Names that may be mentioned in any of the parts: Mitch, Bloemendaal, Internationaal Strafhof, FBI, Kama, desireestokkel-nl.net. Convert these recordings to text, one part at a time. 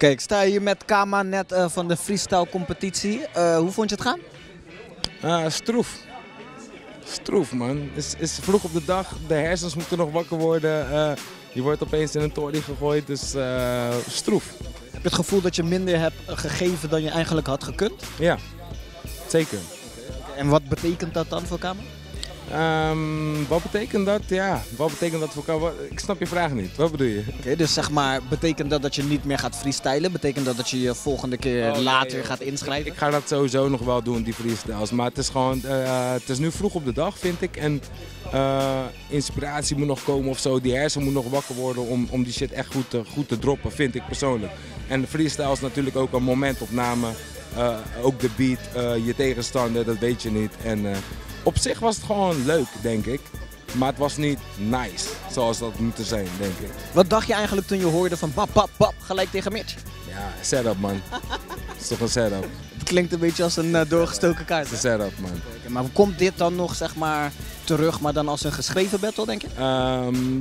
Kijk, ik sta hier met Kama net van de freestyle competitie. Hoe vond je het gaan? Stroef man. Het is vroeg op de dag, de hersens moeten nog wakker worden. Je wordt opeens in een tory gegooid, dus stroef. Heb je het gevoel dat je minder hebt gegeven dan je eigenlijk had gekund? Ja, zeker. Okay. En wat betekent dat dan voor Kama? Wat betekent dat? Ja, wat betekent dat voor Kama? Ik snap je vraag niet. Wat bedoel je? Oké, dus zeg maar, betekent dat dat je niet meer gaat freestylen? Betekent dat dat je je volgende keer later gaat inschrijven? Ik ga dat sowieso nog wel doen, die freestyles. Maar het is gewoon, het is nu vroeg op de dag, vind ik. En inspiratie moet nog komen of zo. Die hersen moet nog wakker worden om die shit echt goed te droppen, vind ik persoonlijk. En de freestyle is natuurlijk ook een momentopname. Ook de beat, je tegenstander, dat weet je niet. En, op zich was het gewoon leuk, denk ik. Maar het was niet nice, zoals dat moet zijn, denk ik. Wat dacht je eigenlijk toen je hoorde van bap, bap, bap, gelijk tegen Mitch? Ja, setup man. Het is toch een setup. Het klinkt een beetje als een doorgestoken kaart. Het is een setup man. Okay, maar komt dit dan nog, zeg maar, terug, maar dan als een geschreven battle, denk je?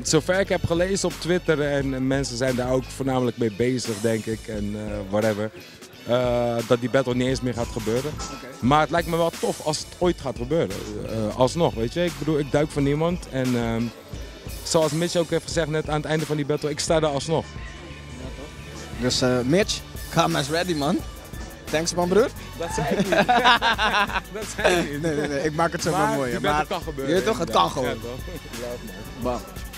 Zover ik heb gelezen op Twitter en mensen zijn daar ook voornamelijk mee bezig, denk ik. En whatever. Dat die battle niet eens meer gaat gebeuren. Okay. Maar het lijkt me wel tof als het ooit gaat gebeuren. Alsnog, weet je. Ik bedoel, ik duik voor niemand. En zoals Mitch ook heeft gezegd net aan het einde van die battle, ik sta daar alsnog. Ja, toch? Dus Mitch, Kama is ready man. Thanks man broer. Dat zei ik niet. Dat zei ik niet. Nee, ik maak het zo maar mooi. Maar het kan gebeuren. Je toch? Het kan gewoon. Ja, toch? Bam.